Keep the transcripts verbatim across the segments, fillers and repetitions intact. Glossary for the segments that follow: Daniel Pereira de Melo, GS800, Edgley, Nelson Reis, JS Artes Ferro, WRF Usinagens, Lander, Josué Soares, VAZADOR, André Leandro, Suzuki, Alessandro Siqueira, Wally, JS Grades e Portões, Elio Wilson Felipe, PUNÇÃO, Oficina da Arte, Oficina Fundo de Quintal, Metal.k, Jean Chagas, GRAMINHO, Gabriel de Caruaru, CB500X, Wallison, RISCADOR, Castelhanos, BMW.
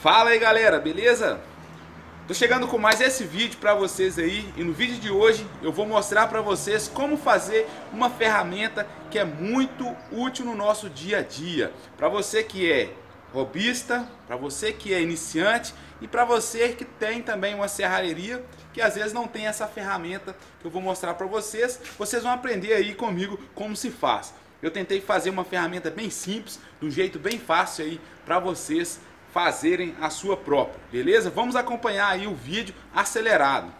Fala aí galera, beleza? Tô chegando com mais esse vídeo para vocês aí, e no vídeo de hoje eu vou mostrar para vocês como fazer uma ferramenta que é muito útil no nosso dia a dia, para você que é hobbyista, para você que é iniciante e para você que tem também uma serralheria, que às vezes não tem essa ferramenta que eu vou mostrar para vocês. Vocês vão aprender aí comigo como se faz. Eu tentei fazer uma ferramenta bem simples, de um jeito bem fácil aí para vocês fazerem a sua própria, beleza? Vamos acompanhar aí o vídeo acelerado.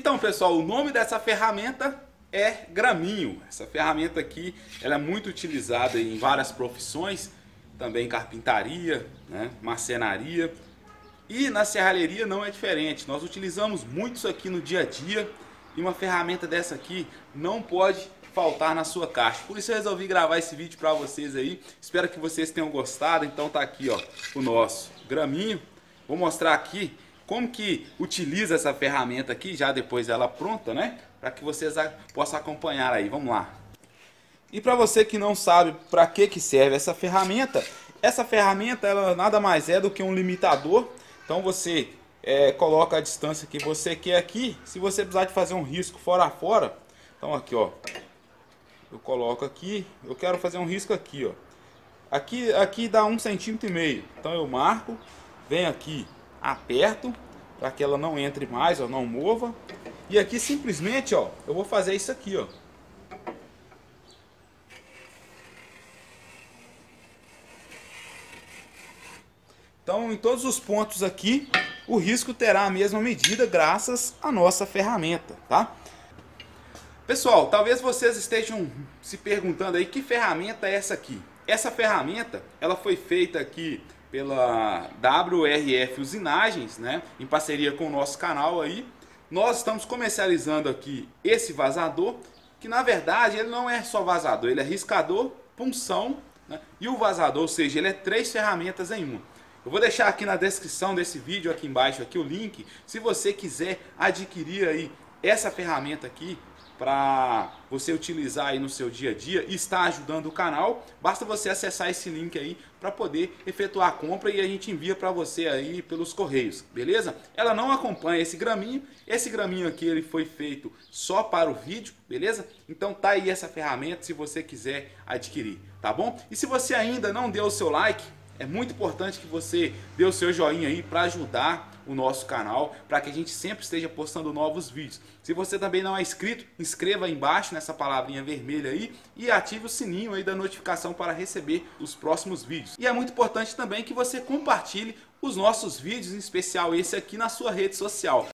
Então, pessoal, o nome dessa ferramenta é graminho. Essa ferramenta aqui, ela é muito utilizada em várias profissões, também carpintaria, né, marcenaria, e na serralheria não é diferente. Nós utilizamos muito isso aqui no dia a dia, e uma ferramenta dessa aqui não pode faltar na sua caixa. Por isso eu resolvi gravar esse vídeo para vocês aí. Espero que vocês tenham gostado. Então tá aqui, ó, o nosso graminho. Vou mostrar aqui como que utiliza essa ferramenta aqui, já depois ela pronta, né? Para que vocês possam acompanhar aí. Vamos lá. E para você que não sabe para que que serve essa ferramenta, essa ferramenta ela nada mais é do que um limitador. Então você é, coloca a distância que você quer aqui. Se você precisar de fazer um risco fora a fora, então aqui, ó, eu coloco aqui, eu quero fazer um risco aqui, ó. Aqui, aqui dá um centímetro e meio. Então eu marco, venho aqui, aperto, para que ela não entre mais, ó, não mova. E aqui simplesmente, ó, eu vou fazer isso aqui, ó. Então, em todos os pontos aqui, o risco terá a mesma medida graças à nossa ferramenta, tá? Pessoal, talvez vocês estejam se perguntando aí que ferramenta é essa aqui. Essa ferramenta, ela foi feita aqui pela W R F Usinagens, né? Em parceria com o nosso canal aí. Nós estamos comercializando aqui esse vazador, que na verdade ele não é só vazador, ele é riscador, punção, né? E o vazador, ou seja, ele é três ferramentas em uma. Eu vou deixar aqui na descrição desse vídeo, aqui embaixo, aqui o link, se você quiser adquirir aí essa ferramenta aqui, para você utilizar aí no seu dia a dia e estar ajudando o canal. Basta você acessar esse link aí para poder efetuar a compra e a gente envia para você aí pelos correios, beleza? Ela não acompanha esse graminho, esse graminho aqui ele foi feito só para o vídeo, beleza? Então tá aí essa ferramenta se você quiser adquirir, tá bom? E se você ainda não deu o seu like, é muito importante que você dê o seu joinha aí para ajudar o nosso canal, para que a gente sempre esteja postando novos vídeos. Se você também não é inscrito, inscreva aí embaixo nessa palavrinha vermelha aí e ative o sininho aí da notificação para receber os próximos vídeos. E é muito importante também que você compartilhe os nossos vídeos, em especial esse aqui, na sua rede social.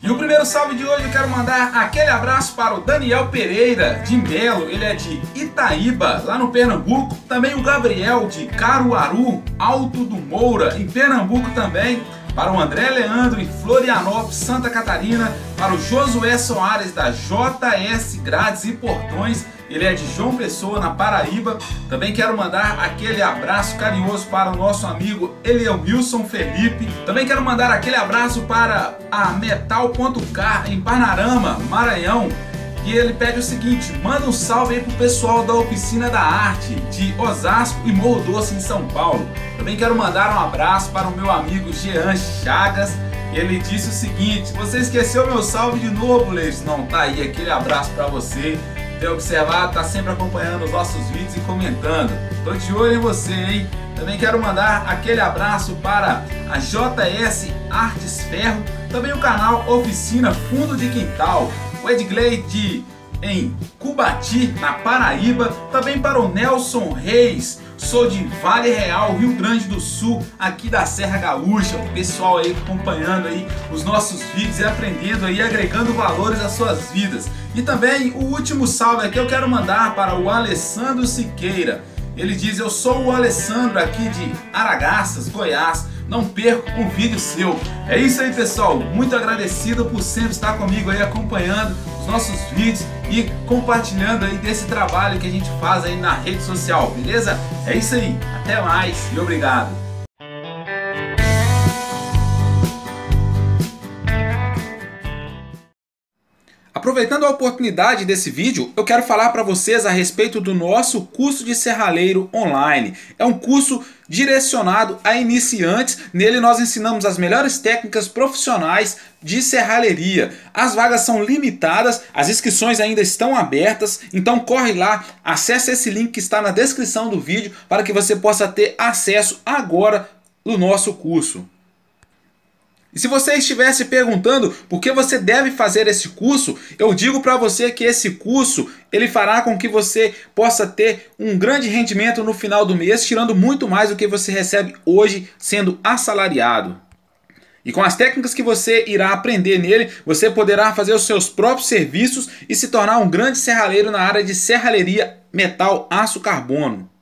E o primeiro salve de hoje eu quero mandar aquele abraço para o Daniel Pereira de Melo, ele é de Itaíba, lá no Pernambuco. Também o Gabriel de Caruaru, Alto do Moura, em Pernambuco também. Para o André Leandro, em Florianópolis, Santa Catarina. Para o Josué Soares, da J S Grades e Portões, ele é de João Pessoa, na Paraíba. Também quero mandar aquele abraço carinhoso para o nosso amigo Elio Wilson Felipe. Também quero mandar aquele abraço para a Metal ponto k, em Parnarama, Maranhão. E ele pede o seguinte: manda um salve aí pro pessoal da Oficina da Arte de Osasco e Morro Doce, em São Paulo. Também quero mandar um abraço para o meu amigo Jean Chagas. Ele disse o seguinte: você esqueceu meu salve de novo, Leis? Não, tá aí aquele abraço para você. Tem observado, tá sempre acompanhando os nossos vídeos e comentando. Tô de olho em você, hein? Também quero mandar aquele abraço para a J S Artes Ferro. Também o canal Oficina Fundo de Quintal. O Edgley de em Cubati, na Paraíba. Também para o Nelson Reis. Sou de Vale Real, Rio Grande do Sul, aqui da Serra Gaúcha. O pessoal aí acompanhando aí os nossos vídeos e aprendendo aí, agregando valores às suas vidas. E também o último salve aqui eu quero mandar para o Alessandro Siqueira. Ele diz: eu sou o Alessandro aqui de Aragaças, Goiás. Não perco um vídeo seu. É isso aí, pessoal. Muito agradecido por sempre estar comigo aí acompanhando os nossos vídeos e compartilhando aí desse trabalho que a gente faz aí na rede social, beleza? É isso aí. Até mais e obrigado. Aproveitando a oportunidade desse vídeo, eu quero falar para vocês a respeito do nosso curso de serralheiro online. É um curso direcionado a iniciantes. Nele nós ensinamos as melhores técnicas profissionais de serralheria. As vagas são limitadas, as inscrições ainda estão abertas, então corre lá, acesse esse link que está na descrição do vídeo para que você possa ter acesso agora do nosso curso. E se você estiver se perguntando por que você deve fazer esse curso, eu digo para você que esse curso ele fará com que você possa ter um grande rendimento no final do mês, tirando muito mais do que você recebe hoje sendo assalariado. E com as técnicas que você irá aprender nele, você poderá fazer os seus próprios serviços e se tornar um grande serralheiro na área de serralheria metal, aço, carbono.